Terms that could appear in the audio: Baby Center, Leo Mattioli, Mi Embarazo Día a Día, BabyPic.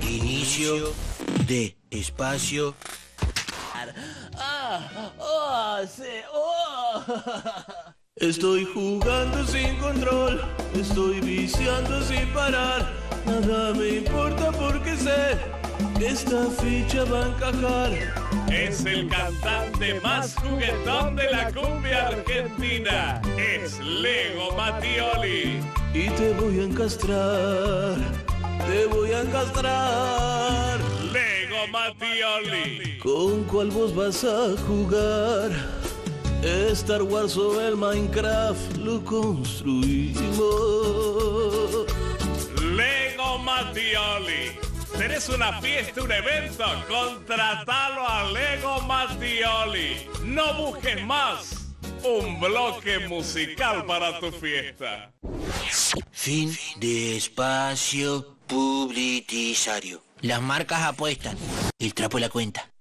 Inicio de espacio. Estoy jugando sin control, estoy viciando sin parar. Nada me importa porque sé que esta ficha va a encajar. Es el cantante más juguetón de la cumbia argentina. Es Leo Mattioli. Y te voy a encastrar, te voy a encastrar, Leo Mattioli. ¿Con cuál vos vas a jugar? Star Wars o el Minecraft, lo construimos. Leo Mattioli. ¿Tenés una fiesta, un evento? Contratalo a Leo Mattioli. No busques más un bloque musical para tu fiesta. Fin de espacio publicitario. Las marcas apuestan. El trapo de la cuenta.